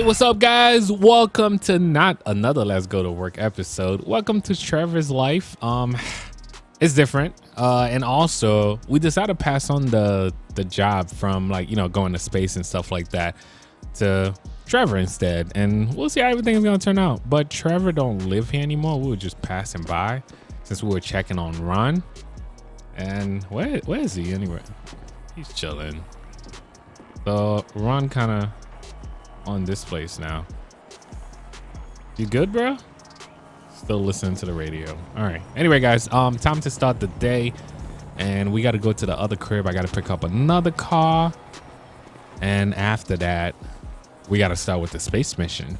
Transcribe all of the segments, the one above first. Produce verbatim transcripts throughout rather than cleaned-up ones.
Hey, what's up, guys? Welcome to not another Let's Go to Work episode. Welcome to Trevor's life. Um, it's different. Uh, and also, we decided to pass on the the job from, like, you know, going to space and stuff like that to Trevor instead. And we'll see how everything's gonna turn out. But Trevor don't live here anymore. We were just passing by since we were checking on Ron. And where where is he anyway? He's chilling. So Ron kind of on this place now. You good, bro? Still listening to the radio. All right, anyway, guys, um time to start the day, and we got to go to the other crib. I got to pick up another car, and after that we got to start with the space mission.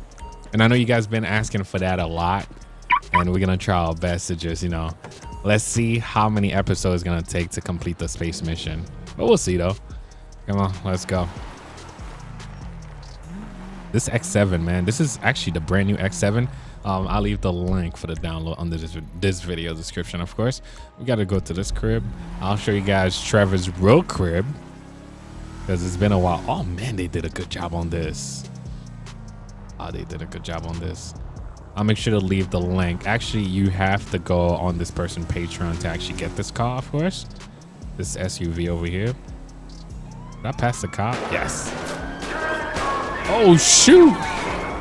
And I know you guys been asking for that a lot, and we're gonna try our best to just, you know, let's see how many episodes it's gonna take to complete the space mission, but we'll see though. Come on, let's go. This X seven, man, this is actually the brand new X seven. Um, I'll leave the link for the download under this, this video description, of course. We got to go to this crib. I'll show you guys Trevor's real crib because it's been a while. Oh, man, they did a good job on this. Oh, they did a good job on this. I'll make sure to leave the link. Actually, you have to go on this person's Patreon to actually get this car, of course. This S U V over here. Did I pass the cop? Yes. Oh, shoot.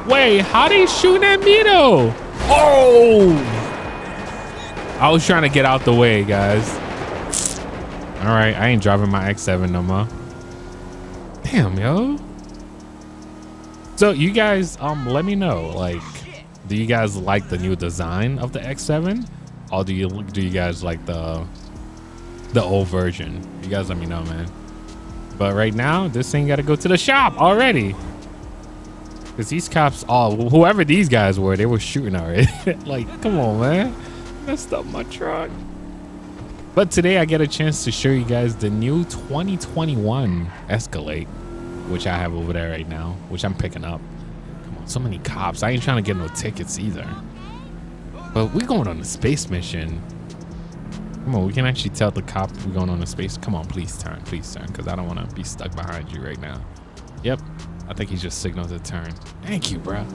Wait, how they shooting at me though? Oh, I was trying to get out the way, guys. All right, I ain't driving my X seven no more. Damn, yo. So you guys, um, let me know, like, do you guys like the new design of the X seven? Or do you, do you guys like the, the old version? You guys let me know, man. But right now, this thing got to go to the shop already. Because these cops, oh, whoever these guys were, they were shooting already. Like, come on, man. Messed up my truck. But today, I get a chance to show you guys the new twenty twenty-one Escalade, which I have over there right now, which I'm picking up. Come on, so many cops. I ain't trying to get no tickets either. But we're going on a space mission. Come on, we can actually tell the cop we're going on a space. Come on, please turn, please turn, because I don't want to be stuck behind you right now. Yep, I think he just signaled a turn. Thank you, bro.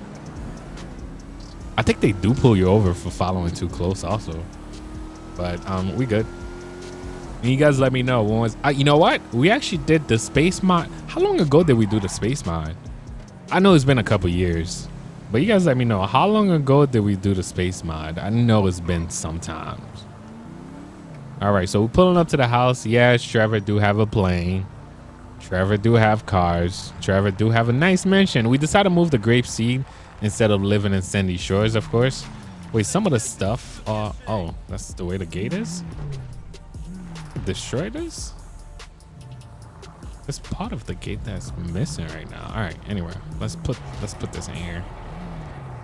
I think they do pull you over for following too close also. But um, we good. And you guys let me know. When was, uh, you know what? We actually did the space mod. How long ago did we do the space mod? I know it's been a couple years. But you guys let me know. How long ago did we do the space mod? I know it's been some time. All right, so we're pulling up to the house. Yes, Trevor do have a plane. Trevor do have cars. Trevor do have a nice mansion. We decided to move to Grapeseed instead of living in Sandy Shores, of course. Wait, some of the stuff. Uh, oh, that's the way the gate is? Destroyed us? That's part of the gate that's missing right now. All right, anyway, let's put, let's put this in here.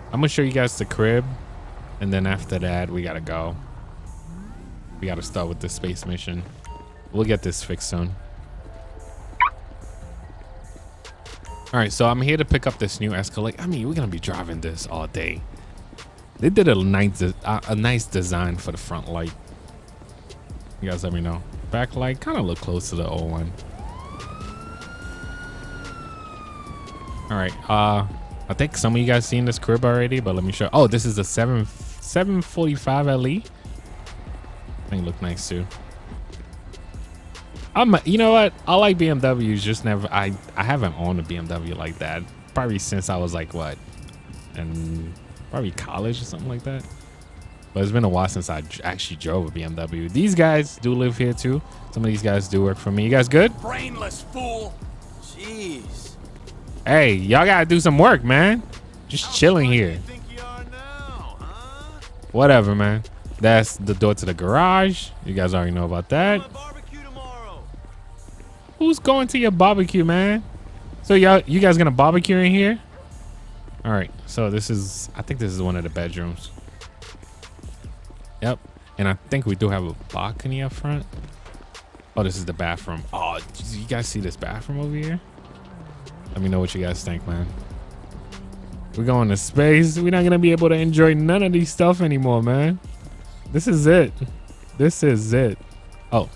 I'm going to show you guys the crib. And then after that, we got to go. We gotta start with the space mission. We'll get this fixed soon. All right, so I'm here to pick up this new Escalade. I mean, we're gonna be driving this all day. They did a nice, a nice design for the front light. You guys let me know. Back light kind of look close to the old one. All right, uh, I think some of you guys seen this crib already, but let me show. Oh, this is the seven forty-five L E. Thing look nice too. I'm, you know what, I like B M Ws, just never, I I haven't owned a B M W like that probably since I was like what, and probably college or something like that. But it's been a while since I actually drove a B M W. These guys do live here too. Some of these guys do work for me. You guys good? Brainless fool. Jeez. Hey, y'all gotta do some work, man. Just How chilling here. You think you are now, huh? Whatever, man. That's the door to the garage. You guys already know about that. Who's going to your barbecue, man? So y'all, you guys gonna barbecue in here? All right, so this is, I think this is one of the bedrooms. Yep, and I think we do have a balcony up front. Oh, this is the bathroom. Oh, do you guys see this bathroom over here? Let me know what you guys think, man. We're going to space. We're not gonna be able to enjoy none of these stuff anymore, man. This is it. This is it. Oh,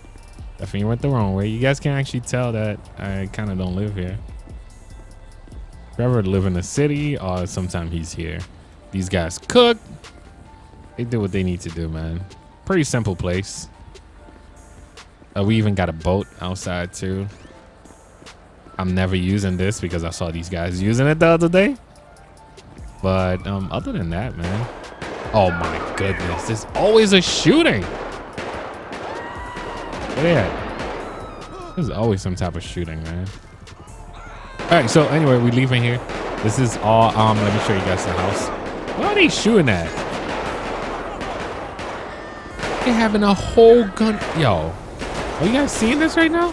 definitely went the wrong way. You guys can actually tell that I kind of don't live here. Trevor would live in the city, or sometime he's here. These guys cook. They did what they need to do, man. Pretty simple place. Uh, we even got a boat outside too. I'm never using this because I saw these guys using it the other day. But um, other than that, man. Oh my goodness, there's always a shooting. Yeah, there's always some type of shooting, man. All right, so anyway, we're leaving here. This is all, um, let me show you guys the house. What are they shooting at? They're having a whole gun, yo. Are you guys seeing this right now?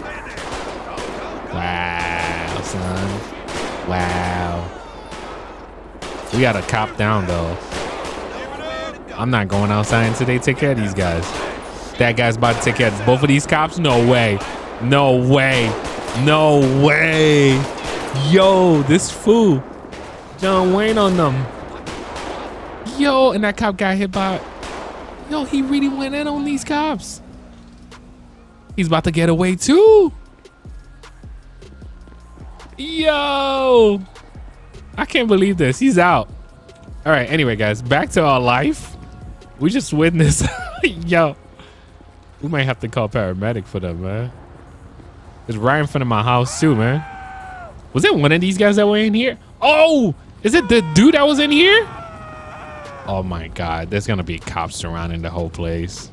Wow, son. Wow. We got to cop down, though. I'm not going outside today. Take care of these guys. That guy's about to take care of both of these cops? No way. No way. No way. Yo, this fool. John Wayne on them. Yo, and that cop got hit by... Yo, he really went in on these cops. He's about to get away too. Yo, I can't believe this. He's out. All right. Anyway, guys, back to our life. We just witnessed. Yo, we might have to call paramedic for them, man. It's right in front of my house too, man. Was it one of these guys that were in here? Oh, is it the dude that was in here? Oh my God. There's going to be cops surrounding the whole place.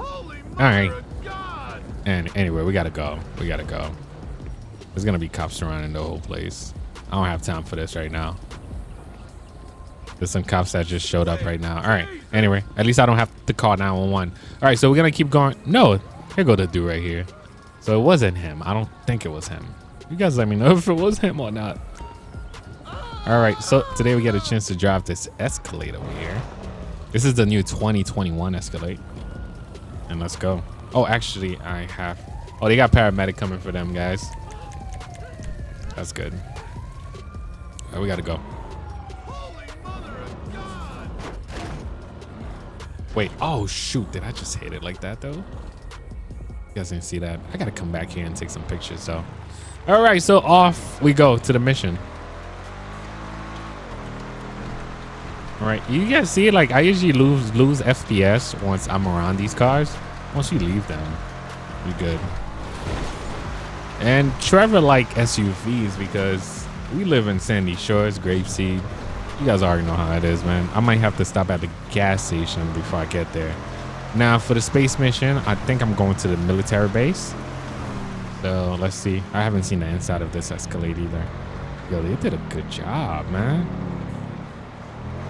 All right. And anyway, we gotta go. We gotta go. There's gonna be cops surrounding the whole place. I don't have time for this right now. There's some cops that just showed up right now. All right. Anyway, at least I don't have to call nine one one. All right. So we're gonna keep going. No, here go the dude right here. So it wasn't him. I don't think it was him. You guys let me know if it was him or not. All right. So today we get a chance to drive this Escalade over here. This is the new twenty twenty-one Escalade. And let's go. Oh, actually, I have. Oh, they got paramedic coming for them, guys. That's good. All right, we gotta go. Holy mother of God. Wait. Oh, shoot. Did I just hit it like that, though? You guys didn't see that. I gotta come back here and take some pictures, so. All right, so off we go to the mission. All right. You guys see it? Like, I usually lose, lose F P S once I'm around these cars. Once you leave them, you're good. And Trevor like S U Vs because we live in Sandy Shores, Grapeseed. You guys already know how it is, man. I might have to stop at the gas station before I get there. Now, for the space mission, I think I'm going to the military base. So, let's see. I haven't seen the inside of this Escalade either. Yo, they did a good job, man.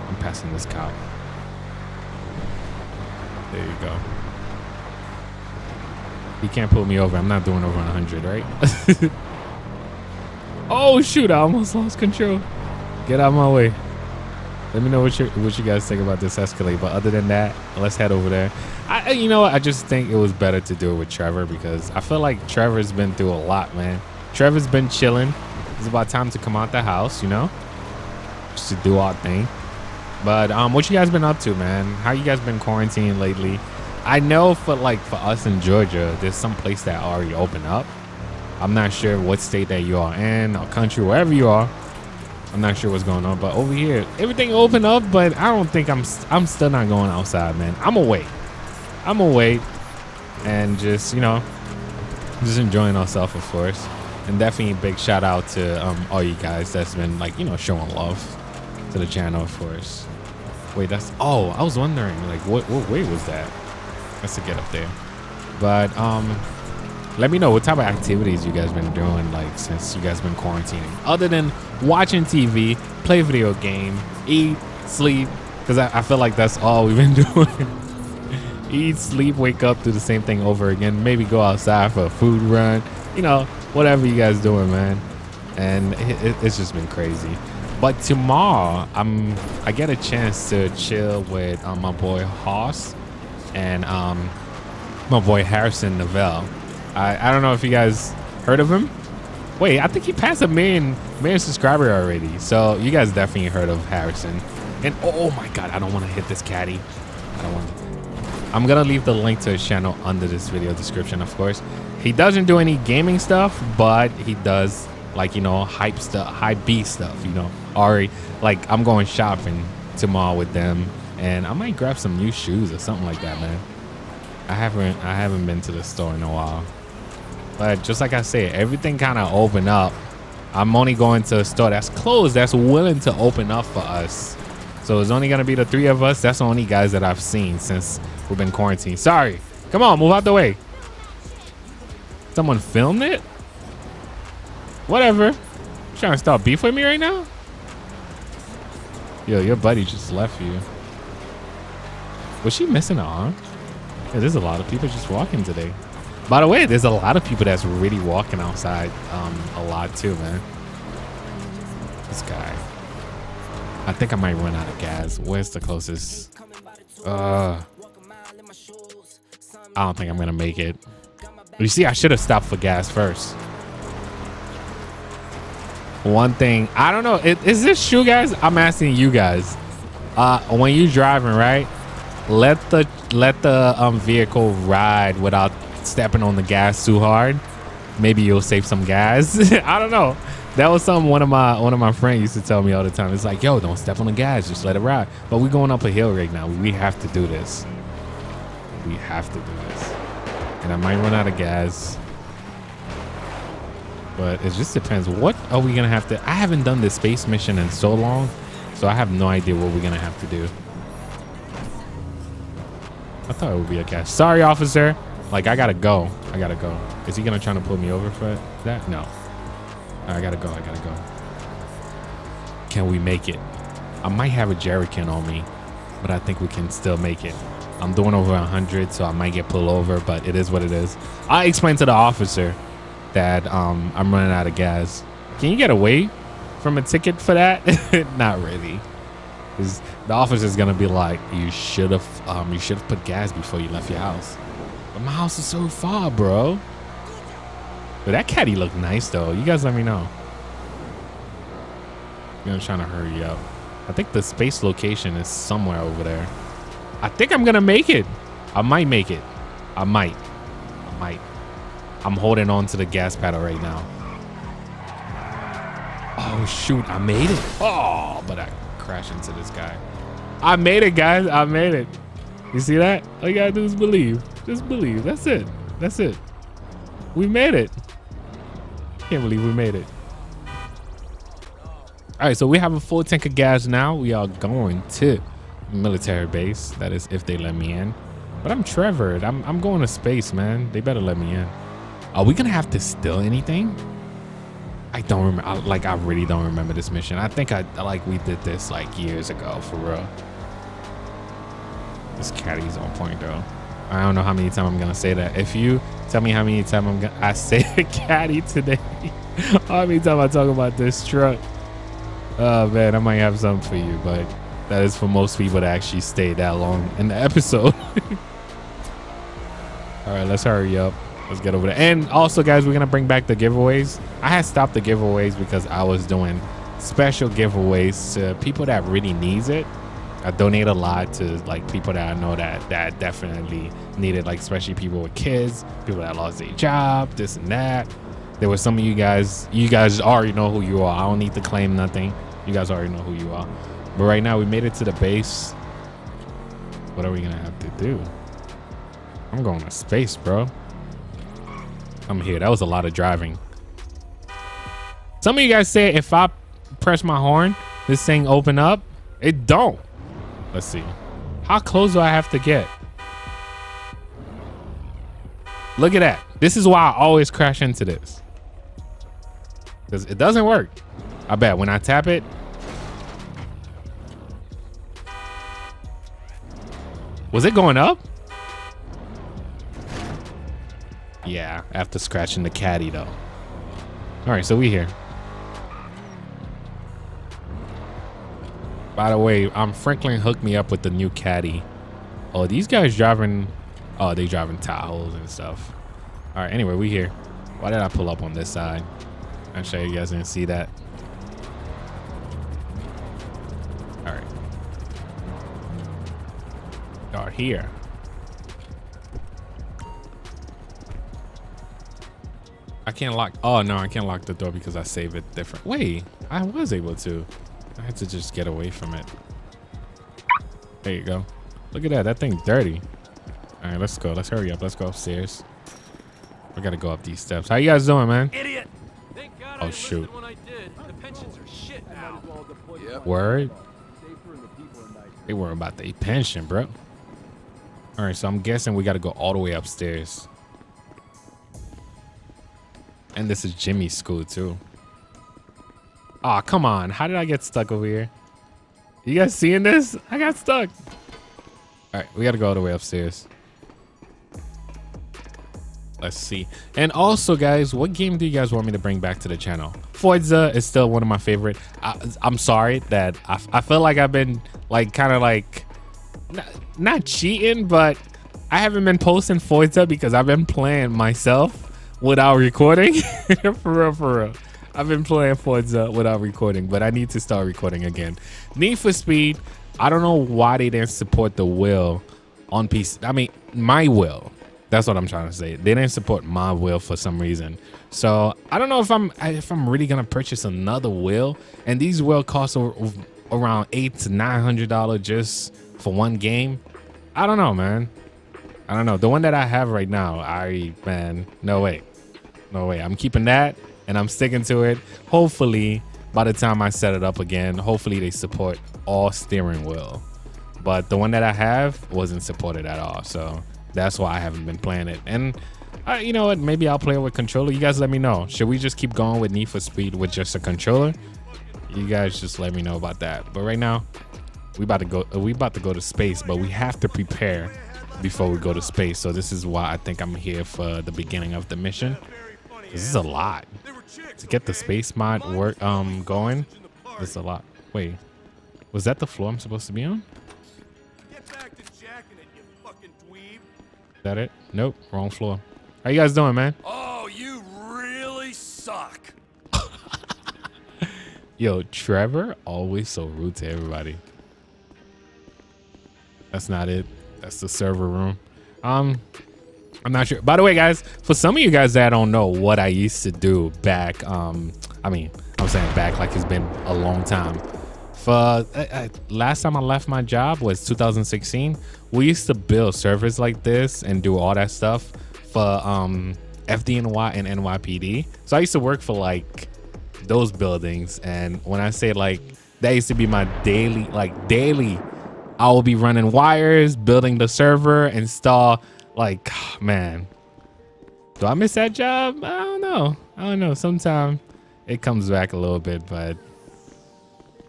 I'm passing this cop. There you go. He can't pull me over. I'm not doing over one hundred, right? Oh, shoot. I almost lost control. Get out of my way. Let me know what you, what you guys think about this Escalade. But other than that, let's head over there. I, you know what? I just think it was better to do it with Trevor because I feel like Trevor's been through a lot, man. Trevor's been chilling. It's about time to come out the house, you know? Just to do our thing. But um, what you guys been up to, man? How you guys been quarantined lately? I know for like for us in Georgia, there's some place that already opened up. I'm not sure what state that you are in or country, wherever you are. I'm not sure what's going on, but over here, everything opened up, but I don't think I'm, I'm still not going outside, man. I'm gonna wait. I'm gonna wait and just, you know, just enjoying ourselves, of course. And definitely a big shout out to um, all you guys that's been like, you know, showing love to the channel, of course. Wait, that's, oh, I was wondering like what, what way was that? That's a get up there. But um, let me know what type of activities you guys been doing like since you guys been quarantining. Other than watching T V, play video game, eat, sleep. Because I, I feel like that's all we've been doing. Eat, sleep, wake up, do the same thing over again. Maybe go outside for a food run. You know, whatever you guys doing, man. And it, it, it's just been crazy. But tomorrow, I'm, I get a chance to chill with um, my boy Hoss. And um, my boy Harrison Novell. I, I don't know if you guys heard of him. Wait, I think he passed a million, million subscriber already. So you guys definitely heard of Harrison. And oh, oh my God, I don't want to hit this caddy. I don't want to. I'm going to leave the link to his channel under this video description, of course. He doesn't do any gaming stuff, but he does like, you know, hype stuff, high B stuff, you know. Already, like, I'm going shopping tomorrow with them, and I might grab some new shoes or something like that, man. I haven't, I haven't been to the store in a while. But just like I said, everything kind of opened up. I'm only going to a store that's closed, that's willing to open up for us. So it's only going to be the three of us. That's the only guys that I've seen since we've been quarantined. Sorry. Come on, move out the way. Someone filmed it? Whatever. You trying to start beef with me right now? Yo, your buddy just left you. Was she missing an arm? Yeah, there's a lot of people just walking today. By the way, there's a lot of people that's really walking outside um, a lot too, man. This guy. I think I might run out of gas. Where's the closest? Uh, I don't think I'm going to make it. You see, I should have stopped for gas first. One thing. I don't know. It, is this true, guys? I'm asking you guys. Uh, when you driving, right? Let the let the um, vehicle ride without stepping on the gas too hard. Maybe you'll save some gas. I don't know. That was something one of my one of my friends used to tell me all the time. It's like, yo, don't step on the gas, just let it ride. But we're going up a hill right now. We have to do this. We have to do this. And I might run out of gas. But it just depends. What are we gonna have to? I haven't done this space mission in so long, so I have no idea what we're gonna have to do. I thought it would be a gas. Sorry, officer. Like, I gotta go. I gotta go. Is he gonna try to pull me over for that? No. I gotta go. I gotta go. Can we make it? I might have a jerry can on me, but I think we can still make it. I'm doing over a hundred, so I might get pulled over, but it is what it is. I explained to the officer that um, I'm running out of gas. Can you get away from a ticket for that? Not really. Because the officer's gonna be like, you should have um, you should have put gas before you left your house. But my house is so far, bro. But that caddy looked nice, though. You guys let me know. I'm trying to hurry up. I think the space location is somewhere over there. I think I'm going to make it. I might make it. I might. I might. I'm holding on to the gas pedal right now. Oh, shoot. I made it. Oh, but I crashed into this guy. I made it, guys. I made it. You see that? All you got to do is believe. Just believe. That's it. That's it. We made it. Can't believe we made it. All right, so we have a full tank of gas now. We are going to military base. That is if they let me in. But I'm Trevor. I'm, I'm going to space, man. They better let me in. Are we going to have to steal anything? I don't remember. I, like, I really don't remember this mission. I think I like we did this like years ago for real. This caddy's on point, though. I don't know how many times I'm gonna say that. If you tell me how many times I'm gonna I say a caddy today, how many times I talk about this truck? Oh man, I might have something for you, but that is for most people that actually stay that long in the episode. All right, let's hurry up. Let's get over there. And also, guys, we're gonna bring back the giveaways. I had stopped the giveaways because I was doing special giveaways to people that really needs it. I donate a lot to like people that I know that that definitely needed, like especially people with kids, people that lost their job, this and that. There were some of you guys, you guys already know who you are. I don't need to claim nothing. You guys already know who you are. But right now we made it to the base. What are we gonna have to do? I'm going to space, bro. I'm here. That was a lot of driving. Some of you guys said if I press my horn, this thing open up. It don't. Let's see. How close do I have to get? Look at that. This is why I always crash into this. Because it doesn't work. I bet when I tap it. Was it going up? Yeah, after scratching the caddy though. All right, so we here. By the way, um, Franklin hooked me up with the new caddy. Oh, these guys driving. Oh, they driving Tahoes and stuff. All right. Anyway, we here. Why did I pull up on this side? I'm sure you guys didn't see that. All right. Are here. I can't lock. Oh, no, I can't lock the door because I saved it different. Wait, I was able to. I had to just get away from it. There you go. Look at that. That thing's dirty. All right, let's go. Let's hurry up. Let's go upstairs. We got to go up these steps. How you guys doing, man? Idiot. Thank God oh, I shoot. I did. The pensions are shit now. Yep. Word. They were about the pension, bro. All right, so I'm guessing we got to go all the way upstairs. And this is Jimmy's school, too. Aw, oh, come on. How did I get stuck over here? You guys seeing this? I got stuck. All right, we got to go all the way upstairs. Let's see. And also, guys, what game do you guys want me to bring back to the channel? Forza is still one of my favorite. I, I'm sorry that I, I feel like I've been, like, kind of like... Not, not cheating, but I haven't been posting Forza because I've been playing myself without recording. For real, for real. I've been playing Forza without recording, but I need to start recording again. Need for Speed, I don't know why they didn't support the will on P C. I mean, my will. That's what I'm trying to say. They didn't support my will for some reason. So I don't know if I'm if I'm really gonna purchase another will. And these will cost around eight to nine hundred dollars just for one game. I don't know, man. I don't know. The one that I have right now, I man, no way, no way. I'm keeping that and I'm sticking to it. Hopefully, by the time I set it up again, hopefully they support all steering wheel. But the one that I have wasn't supported at all, so that's why I haven't been playing it. And uh, you know what? Maybe I'll play it with controller. You guys let me know. Should we just keep going with Need for Speed with just a controller? You guys just let me know about that. But right now, we about to go. We about to go to space, but we have to prepare before we go to space. So this is why I think I'm here for the beginning of the mission. This is a lot to get the space mod work um going. This is a lot. Wait, was that the floor I'm supposed to be on? Is that it? Nope, wrong floor. How you guys doing, man? Oh, you really suck. Yo, Trevor always so rude to everybody. That's not it. That's the server room. Um, I'm not sure. By the way, guys, for some of you guys that don't know what I used to do back, um, I mean, I'm saying back like it's been a long time. For uh, uh, last time I left my job was two thousand sixteen. We used to build servers like this and do all that stuff for um, F D N Y and N Y P D. So I used to work for like those buildings. And when I say like that used to be my daily, like daily, I will be running wires, building the server, install like, man, do I miss that job? I don't know. I don't know. Sometime it comes back a little bit, but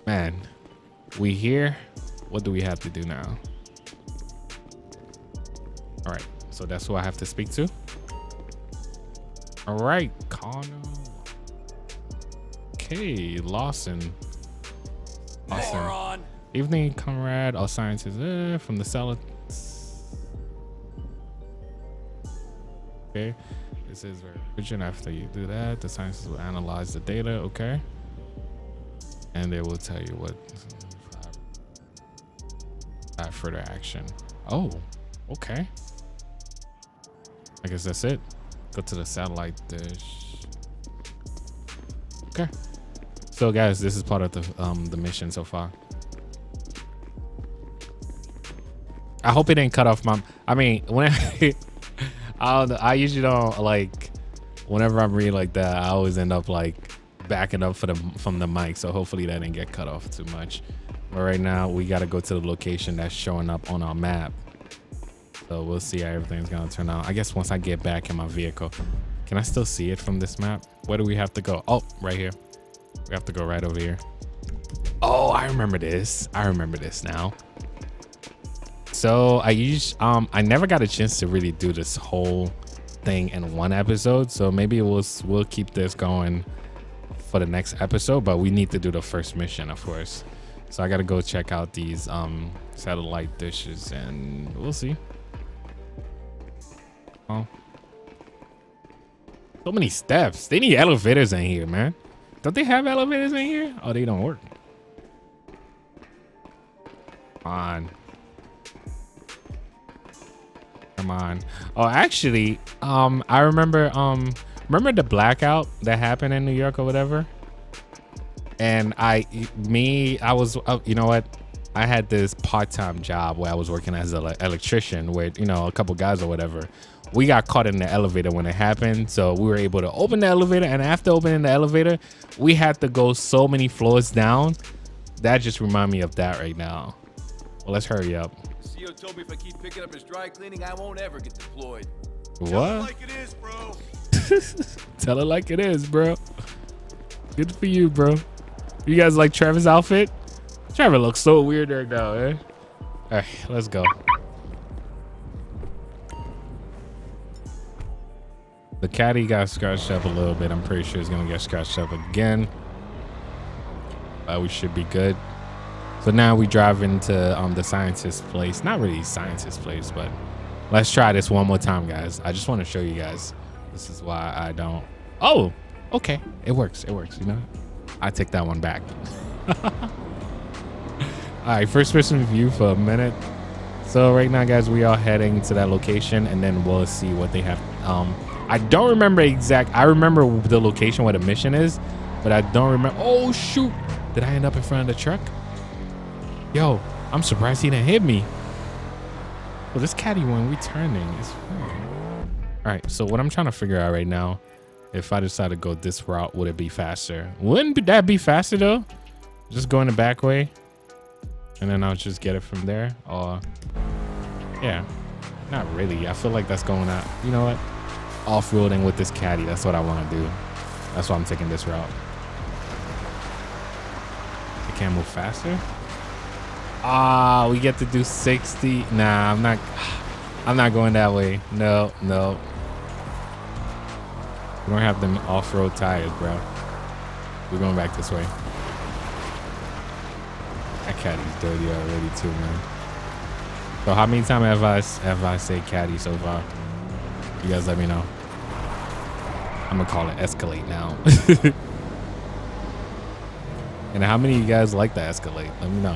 man, we here. What do we have to do now? All right, so that's who I have to speak to. All right, Connor. Okay, Lawson. Lawson. Moron. Evening, comrade. All sciences uh, from the salad. Okay, this is origin. After you do that, the sciences will analyze the data. Okay, and they will tell you what uh, further action. Oh, okay. I guess that's it. Go to the satellite dish. Okay. So guys, this is part of the um the mission so far. I hope it didn't cut off my. I mean, when I I, don't, I usually don't like. Whenever I'm reading like that, I always end up like backing up for the from the mic. So hopefully that didn't get cut off too much. But right now we gotta go to the location that's showing up on our map. So we'll see how everything's gonna turn out. I guess once I get back in my vehicle. Can I still see it from this map? Where do we have to go? Oh, right here. We have to go right over here. Oh, I remember this. I remember this now. So I usually, um, I never got a chance to really do this whole thing in one episode. So maybe we'll we'll keep this going for the next episode. But we need to do the first mission, of course. So I gotta go check out these um satellite dishes, and we'll see. Oh, so many steps. They need elevators in here, man. Don't they have elevators in here? Oh, they don't work. Come on. Come on. Oh, actually, um, I remember um Remember the blackout that happened in New York or whatever? And I, me, I was, uh, you know what? I had this part-time job where I was working as an electrician with, you know, a couple guys or whatever. We got caught in the elevator when it happened. So we were able to open the elevator, and after opening the elevator, we had to go so many floors down. That just remind me of that right now. Well, let's hurry up. C E O told me if I keep picking up his dry cleaning, I won't ever get deployed. What? Tell it like it is, bro. Tell it like it is, bro. Good for you, bro. You guys like Trevor's outfit? Trevor looks so weird right now, eh? All right, let's go. The caddy got scratched up a little bit. I'm pretty sure it's gonna get scratched up again. Uh, we should be good. So now we drive into um, the scientist place. Not really scientist place, but let's try this one more time, guys. I just want to show you guys. This is why I don't. Oh, okay. It works. It works. You know, I take that one back. All right, first person view for a minute. So right now, guys, we are heading to that location, and then we'll see what they have. Um, I don't remember exact. I remember the location where the mission is, but I don't remember. Oh, shoot. Did I end up in front of the truck? Yo, I'm surprised he didn't hit me. Well, this caddy when we turning is fine. All right, so what I'm trying to figure out right now, if I decide to go this route, would it be faster? Wouldn't that be faster, though? Just going the back way? And then I'll just get it from there. Or yeah, not really. I feel like that's going out. You know what? Off-roading with this caddy. That's what I want to do. That's why I'm taking this route. I can't move faster. Ah, we get to do sixty. Nah, I'm not. I'm not going that way. No, no. We don't have them off-road tires, bro. We're going back this way. That caddy's dirty already too, man. So how many times have I have I say caddy so far? You guys let me know. I'm gonna call it Escalade now. And how many of you guys like the Escalade? Let me know.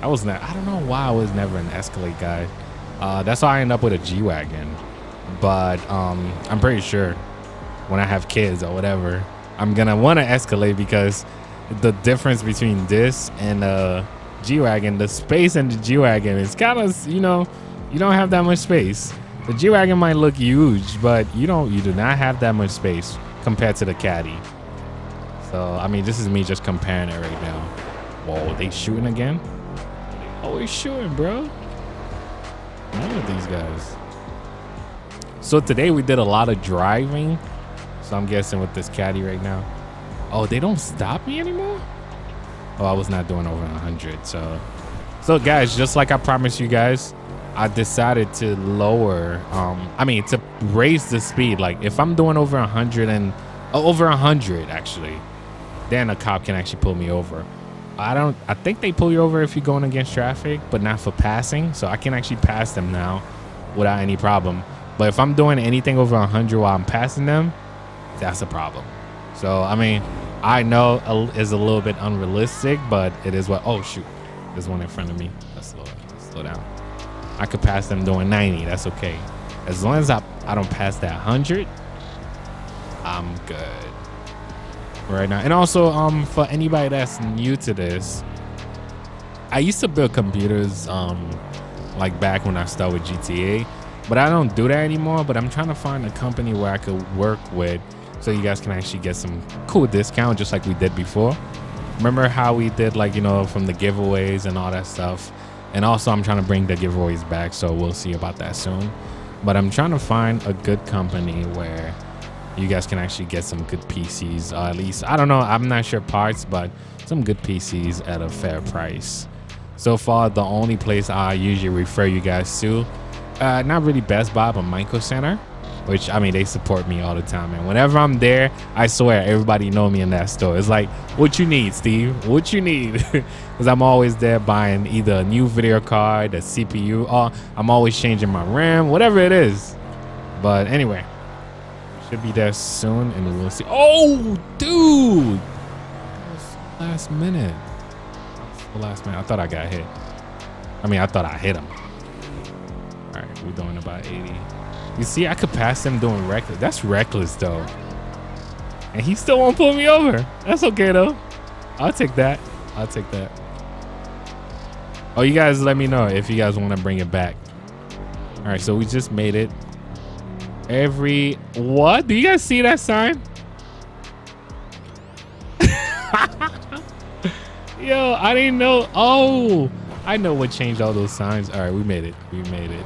I was not. I don't know why I was never an Escalade guy. Uh, that's why I end up with a G Wagon. But um, I'm pretty sure when I have kids or whatever, I'm gonna want to Escalade because the difference between this and uh G-Wagon, the space in the G-Wagon is kind of, you know, you don't have that much space. The G-Wagon might look huge, but you don't you do not have that much space compared to the caddy. So I mean, this is me just comparing it right now. Whoa, they shooting again? Always shooting, bro. None of these guys. So today we did a lot of driving, so I'm guessing with this caddy right now. Oh, they don't stop me anymore? Oh, I was not doing over one hundred. So, so guys, just like I promised you guys, I decided to lower, um, I mean, to raise the speed. Like if I'm doing over one hundred and uh, over one hundred, actually, then a cop can actually pull me over. I don't, I think they pull you over if you're going against traffic, but not for passing. So I can actually pass them now without any problem. But if I'm doing anything over one hundred while I'm passing them, that's a problem. So, I mean, I know is a little bit unrealistic, but it is what, oh shoot, there's one in front of me. Let's slow, let's slow down. I could pass them doing ninety, that's okay. As long as I, I don't pass that one hundred, I'm good right now. And also, um, for anybody that's new to this, I used to build computers um, like back when I started with G T A, but I don't do that anymore, but I'm trying to find a company where I could work with so you guys can actually get some cool discount just like we did before. Remember how we did, like, you know, from the giveaways and all that stuff. And also I'm trying to bring the giveaways back, so we'll see about that soon. But I'm trying to find a good company where you guys can actually get some good P Cs, or at least, I don't know, I'm not sure parts, but some good P Cs at a fair price. So far, the only place I usually refer you guys to, uh, not really Best Buy, but Micro Center. Which, I mean, they support me all the time. And whenever I'm there, I swear, everybody know me in that store. It's like, what you need, Steve? What you need? Because I'm always there buying either a new video card, a C P U, or I'm always changing my RAM, whatever it is. But anyway, should be there soon, and we'll see. Oh, dude! That was last minute. That was last minute. I thought I got hit. I mean, I thought I hit him. All right, we're doing about eighty. You see, I could pass him doing reckless. That's reckless, though. And he still won't pull me over. That's okay, though. I'll take that. I'll take that. Oh, you guys let me know if you guys want to bring it back. All right, so we just made it. Every... What? Do you guys see that sign? Yo, I didn't know. Oh, I know what changed all those signs. All right, we made it. We made it.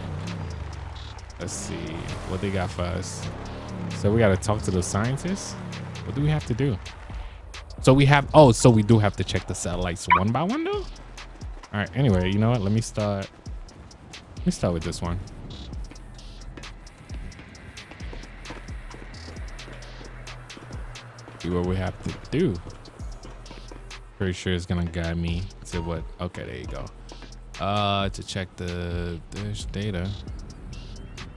Let's see what they got for us. So we got to talk to the scientists. What do we have to do? So we have... Oh, so we do have to check the satellites one by one, though? All right, anyway, you know what? Let me start. Let me start with this one. See what we have to do. Pretty sure it's gonna guide me to what. Okay, there you go. Uh, to check the this data.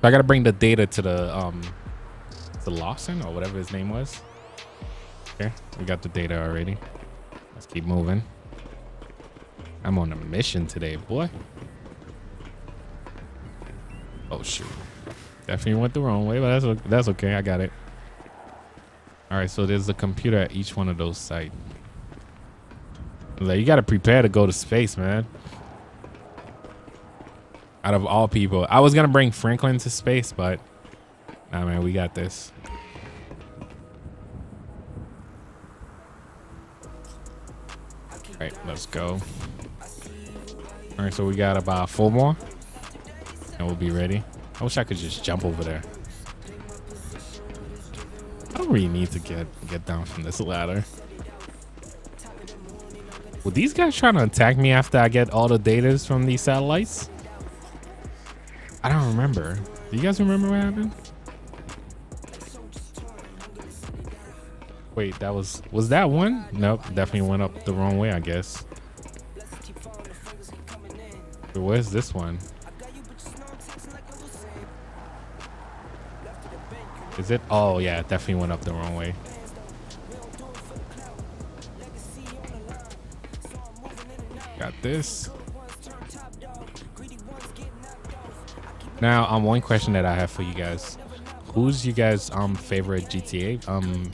I gotta bring the data to the um, the Lawson or whatever his name was. Okay, we got the data already. Let's keep moving. I'm on a mission today, boy. Oh shoot! Definitely went the wrong way, but that's that's okay. I got it. All right, so there's a computer at each one of those sites. Like, you got to prepare to go to space, man. Out of all people. I was going to bring Franklin to space, but... Nah, man, we got this. All right, let's go. All right, so we got about four more. And we'll be ready. I wish I could just jump over there. I don't really need to get, get down from this ladder. Were these guys trying to attack me after I get all the data from these satellites? I don't remember. Do you guys remember what happened? Wait, that was... Was that one? Nope. Definitely went up the wrong way, I guess. But where's this one? Is it? Oh, yeah. It definitely went up the wrong way. Got this. Now, um, one question that I have for you guys: who's you guys' um favorite G T A um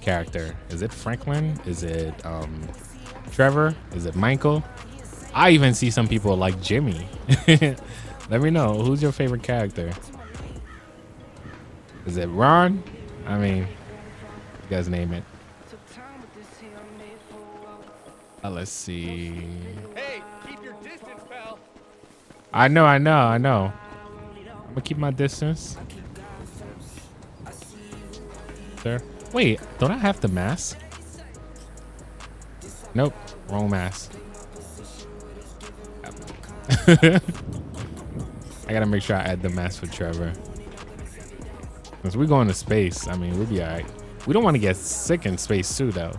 character? Is it Franklin? Is it um Trevor? Is it Michael? I even see some people like Jimmy. Let me know who's your favorite character. Is it Ron? I mean, you guys name it. Uh, let's see. Hey, keep your distance, pal. I know, I know, I know. I'm gonna keep my distance. There. Wait, don't I have the mask? Nope, wrong mask. Yep. I gotta make sure I add the mask for Trevor. Since we're going to space, I mean, we'll be all right. We don't want to get sick in space too, though.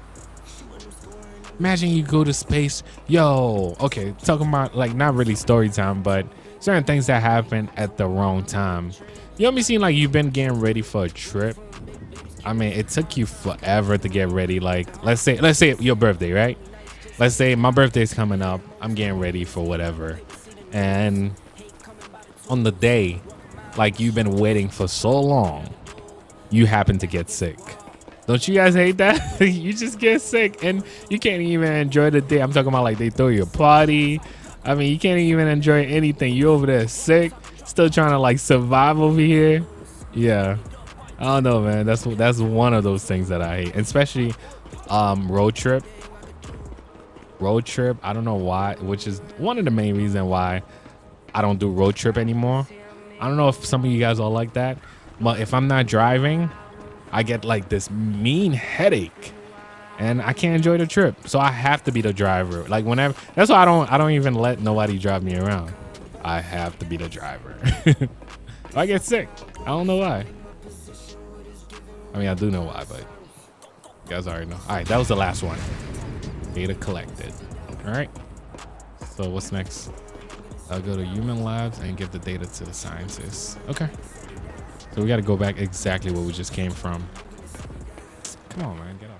Imagine you go to space. Yo, okay, talking about, like, not really story time, but certain things that happen at the wrong time. You ever seen, like, you've been getting ready for a trip? I mean, it took you forever to get ready. Like, let's say let's say your birthday, right? Let's say my birthday's coming up. I'm getting ready for whatever. And on the day, like, you've been waiting for so long, you happen to get sick. Don't you guys hate that? You just get sick and you can't even enjoy the day. I'm talking about, like, they throw you a party. I mean, you can't even enjoy anything. You over there sick, still trying to, like, survive over here. Yeah, I don't know, man. That's that's one of those things that I hate, especially um, road trip. Road trip. I don't know why, which is one of the main reasons why I don't do road trip anymore. I don't know if some of you guys are like that, but if I'm not driving, I get like this mean headache and I can't enjoy the trip. So I have to be the driver. Like whenever, that's why I don't, I don't even let nobody drive me around. I have to be the driver. I get sick. I don't know why. I mean, I do know why, but you guys already know. All right, that was the last one. Data collected. All right. So what's next? I'll go to human labs and give the data to the scientists. Okay. So we got to go back exactly where we just came from. Come on, man, get off.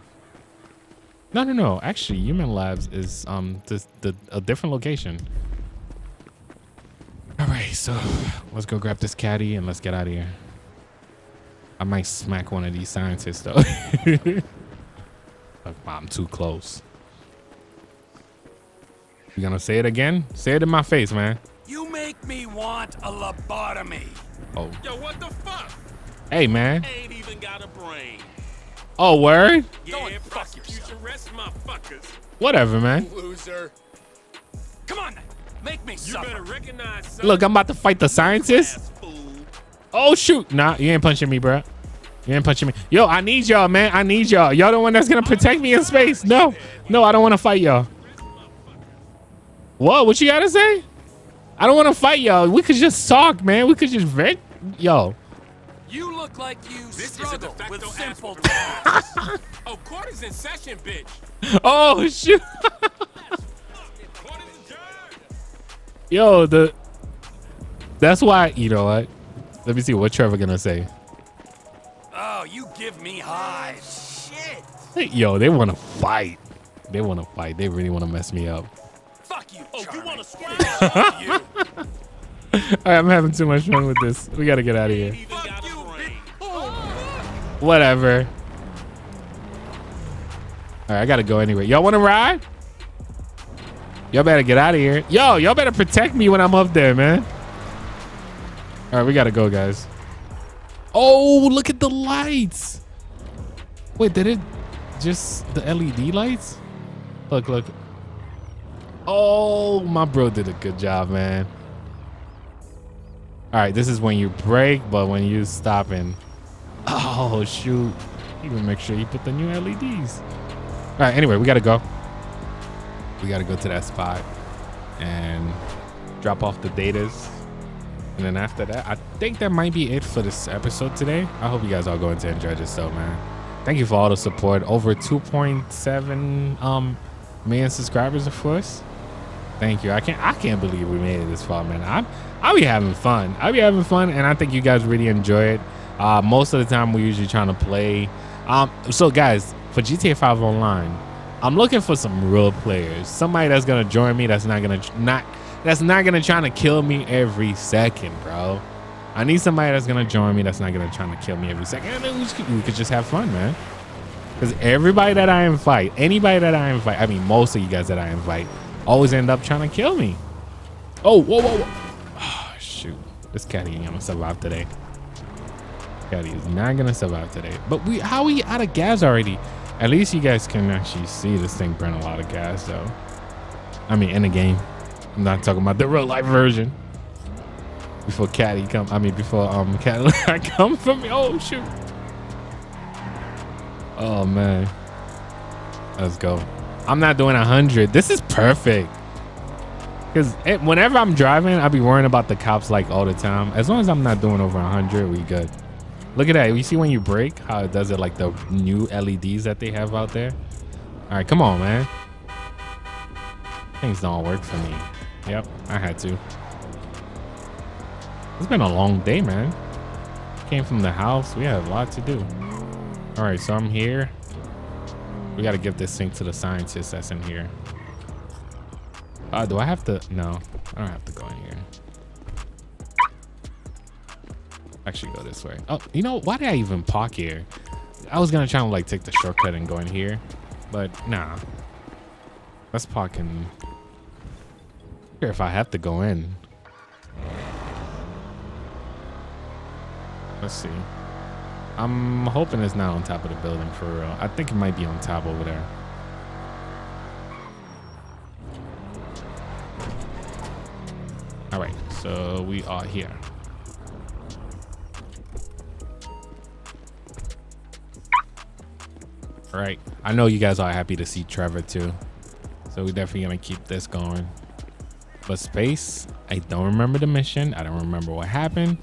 No, no, no. Actually, human labs is um the, the a different location. All right, so let's go grab this caddy and let's get out of here. I might smack one of these scientists though. Look, I'm too close. You gonna say it again? Say it in my face, man. You make me want a lobotomy. Oh. Yo, what the fuck? Hey, man. I ain't even got a brain. Oh, word? Yeah, go and fuck yourself. Rest my fuckers. Whatever, man. Loser. Come on, make me suffer. You better recognize something. Look, I'm about to fight the scientists. Oh, shoot. Nah, you ain't punching me, bro. You ain't punching me. Yo, I need y'all, man. I need y'all. Y'all the one that's going to protect me in space. No. No, I don't want to fight y'all. Whoa, what you got to say? I don't want to fight y'all. We could just talk, man. We could just vent. Yo. You look like you struggle with simple tasks. Oh, court is in session, bitch. Oh, shoot. Yo, the... That's why, you know what? Let me see what Trevor gonna say. Oh, you give me high shit. Hey, yo, they wanna fight. They wanna fight. They really wanna mess me up. Fuck you. Oh, you wanna square you. Alright, I'm having too much fun with this. We gotta get out of here. Fuck you, oh, whatever. Alright, I gotta go anyway. Y'all wanna ride? Y'all better get out of here. Yo, y'all better protect me when I'm up there, man. All right, we gotta go, guys. Oh, look at the lights. Wait, did it just the L E D lights? Look, look. Oh, my bro did a good job, man. All right, this is when you brake, but when you stop and... Oh, shoot. You gotta make sure you put the new L E Ds. All right, anyway, we gotta go. We gotta go to that spot and drop off the datas. And then after that, I think that might be it for this episode today. I hope you guys are going to enjoy yourself, man. Thank you for all the support. Over two point seven um, million subscribers, of course. Thank you. I can't I can't believe we made it this far, man. I'm, I'll be having fun. I'll be having fun, and I think you guys really enjoy it. Uh, most of the time, we're usually trying to play. Um, so, guys, for G T A five Online, I'm looking for some real players. Somebody that's going to join me that's not going to... not. That's not gonna try to kill me every second, bro. I need somebody that's gonna join me that's not gonna try to kill me every second. And then we, could, we could just have fun, man. Because everybody that I invite, anybody that I invite, I mean, most of you guys that I invite, always end up trying to kill me. Oh, whoa, whoa, whoa. Oh, shoot. This cat ain't gonna survive today. Cat is not gonna survive today. But we, how are we out of gas already? At least you guys can actually see this thing burn a lot of gas, though. I mean, in the game. I'm not talking about the real life version. Before Caddy come, I mean, before um Cadillac come for me. Oh shoot! Oh man, let's go. I'm not doing a hundred. This is perfect. Cause it, whenever I'm driving, I'll be worrying about the cops like all the time. As long as I'm not doing over a hundred, we good. Look at that. You see when you brake, how it does it? Like the new L E Ds that they have out there. All right, come on, man. Things don't work for me. Yep, I had to. It's been a long day, man. Came from the house. We had a lot to do. All right, so I'm here. We got to give this thing to the scientist that's in here. Uh, do I have to? No, I don't have to go in here. Actually, go this way. Oh, you know, why did I even park here? I was going to try to like take the shortcut and go in here, but nah. Let's park in. I wonder if I have to go in. Let's see. I'm hoping it's not on top of the building for real. I think it might be on top over there. All right, so we are here. All right, I know you guys are happy to see Trevor too. So we're definitely gonna keep this going. But space, I don't remember the mission. I don't remember what happened.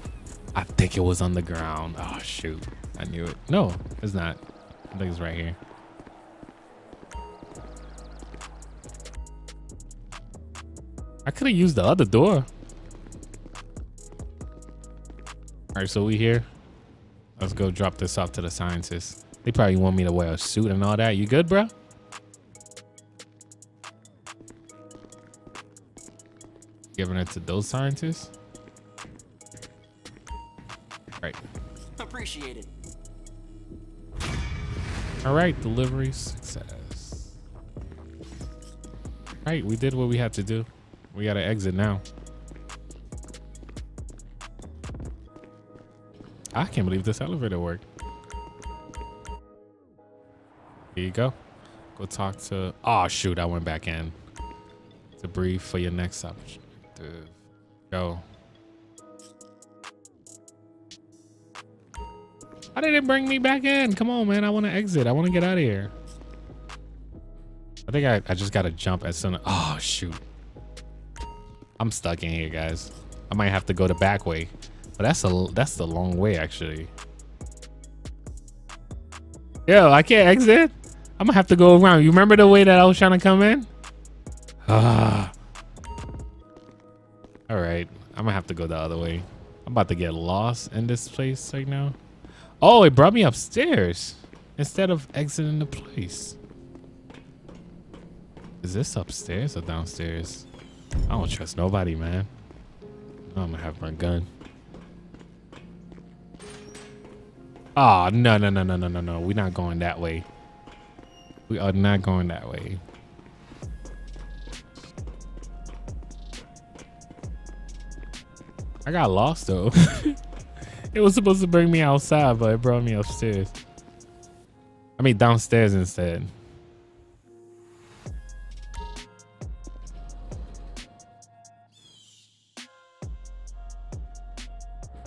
I think it was on the ground. Oh shoot, I knew it. No, it's not. I think it's right here. I could have used the other door. All right, so we here. Let's go drop this off to the scientists. They probably want me to wear a suit and all that. You good, bro? Giving it to those scientists. Right. Appreciate it. All right, delivery success. All right, we did what we had to do. We gotta exit now. I can't believe this elevator worked. Here you go. Go talk to, oh shoot, I went back in to breathe for your next option. Dude, go. Why did it bring me back in? Come on, man. I want to exit. I want to get out of here. I think I, I just got to jump as soon as, oh shoot. I'm stuck in here, guys. I might have to go the back way, but that's a, that's the long way actually. Yo, I can't exit. I'm gonna have to go around. You remember the way that I was trying to come in? Ah. All right, I'm gonna have to go the other way. I'm about to get lost in this place right now. Oh, it brought me upstairs instead of exiting the place. Is this upstairs or downstairs? I don't trust nobody, man. I'm gonna have my gun. Oh, no, no, no, no, no, no, no. We're not going that way. We are not going that way. I got lost though. It was supposed to bring me outside, but it brought me upstairs. I mean, downstairs instead.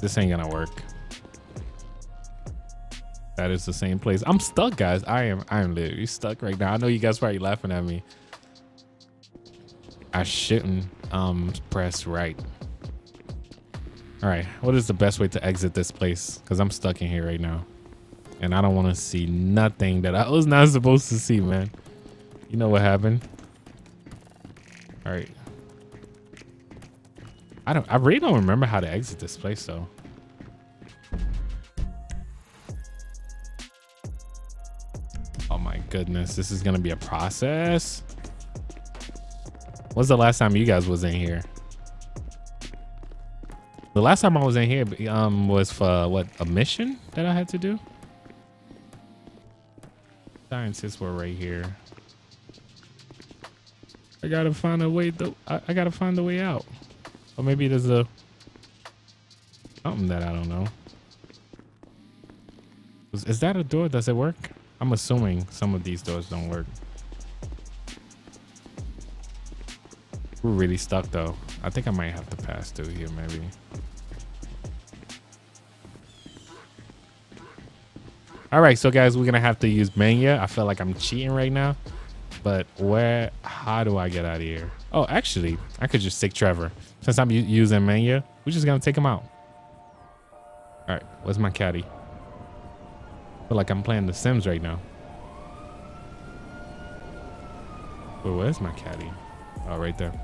This ain't gonna work. That is the same place. I'm stuck, guys. I am. I am literally stuck right now. I know you guys probably laughing at me. I shouldn't um press right. All right. What is the best way to exit this place? Because I'm stuck in here right now, and I don't want to see nothing that I was not supposed to see, man. You know what happened? All right. I don't. I really don't remember how to exit this place though. Goodness, this is gonna be a process. When's the last time you guys was in here? The last time I was in here um was for what, a mission that I had to do? Scientists were right here. I gotta find a way though. I, I gotta find a way out. Or maybe there's a something that I don't know. Is, is that a door? Does it work? I'm assuming some of these doors don't work. We're really stuck though. I think I might have to pass through here maybe. All right, so guys, we're gonna have to use Mania. I feel like I'm cheating right now, but where, how do I get out of here? Oh, actually, I could just stick Trevor. Since I'm using Mania, we're just gonna take him out. All right, where's my caddy? Feel like I'm playing The Sims right now. Wait, where's my caddy? Oh, right there.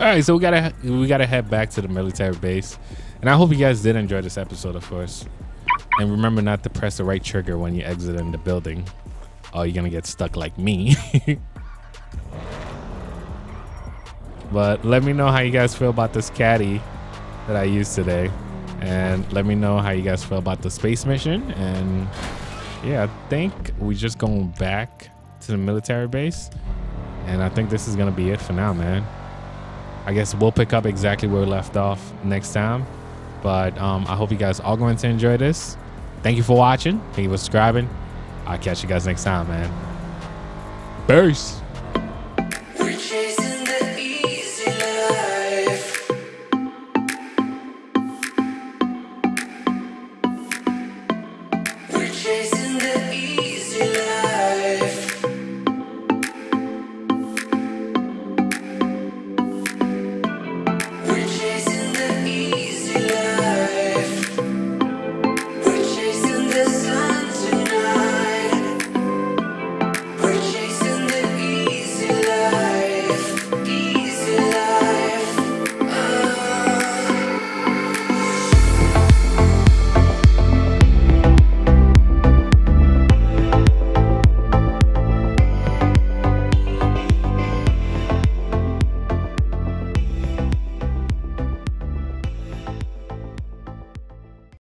All right, so we gotta we gotta head back to the military base, and I hope you guys did enjoy this episode, of course. And remember not to press the right trigger when you exit in the building, or you're gonna get stuck like me. But let me know how you guys feel about this caddy that I used today. And let me know how you guys feel about the space mission. And yeah, I think we're just going back to the military base. And I think this is going to be it for now, man. I guess we'll pick up exactly where we left off next time. But um, I hope you guys are going to enjoy this. Thank you for watching. Thank you for subscribing. I'll catch you guys next time, man. Peace.